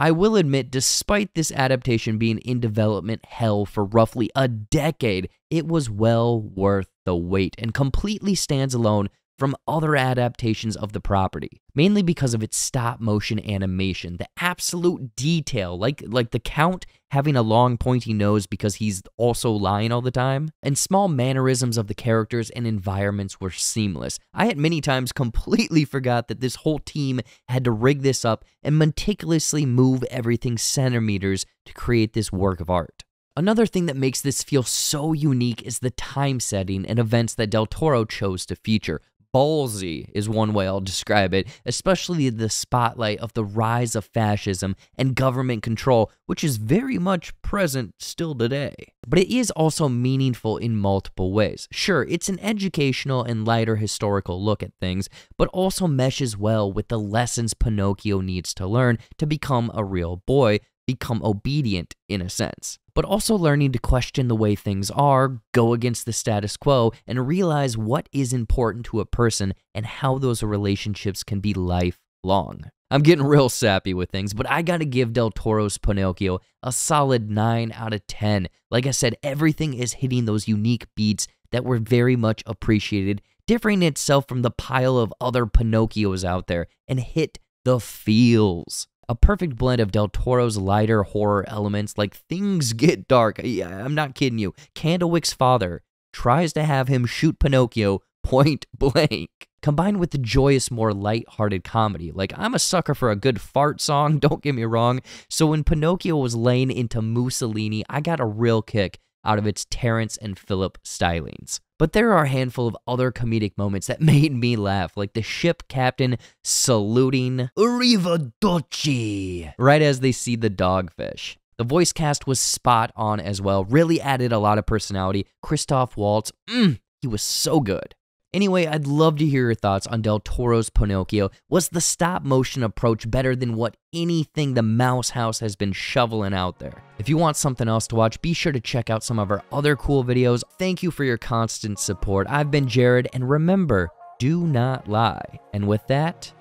I will admit, despite this adaptation being in development hell for roughly a decade, it was well worth the wait and completely stands alone from other adaptations of the property, mainly because of its stop-motion animation, the absolute detail, like the Count having a long pointy nose because he's also lying all the time, and small mannerisms of the characters and environments were seamless. I had many times completely forgot that this whole team had to rig this up and meticulously move everything centimeters to create this work of art. Another thing that makes this feel so unique is the time setting and events that Del Toro chose to feature. Ballsy is one way I'll describe it, especially the spotlight of the rise of fascism and government control, which is very much present still today. But it is also meaningful in multiple ways. Sure, it's an educational and lighter historical look at things, but also meshes well with the lessons Pinocchio needs to learn to become a real boy, become obedient in a sense, but also learning to question the way things are, go against the status quo, and realize what is important to a person and how those relationships can be lifelong. I'm getting real sappy with things, but I gotta give Del Toro's Pinocchio a solid 9 out of 10. Like I said, everything is hitting those unique beats that were very much appreciated, differing itself from the pile of other Pinocchios out there, and hit the feels. A perfect blend of Del Toro's lighter horror elements, like things get dark, yeah, I'm not kidding you. Candlewick's father tries to have him shoot Pinocchio point blank, combined with the joyous, more light-hearted comedy. Like, I'm a sucker for a good fart song, don't get me wrong, so when Pinocchio was laying into Mussolini, I got a real kick out of its Terence and Philip stylings. But there are a handful of other comedic moments that made me laugh, like the ship captain saluting Arrivederci right as they see the dogfish. The voice cast was spot on as well, really added a lot of personality. Christoph Waltz, he was so good. Anyway, I'd love to hear your thoughts on Del Toro's Pinocchio. Was the stop-motion approach better than what anything the Mouse House has been shoveling out there? If you want something else to watch, be sure to check out some of our other cool videos. Thank you for your constant support. I've been Jared, and remember, do not lie. And with that,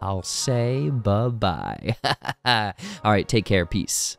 I'll say bye-bye. All right, take care. Peace.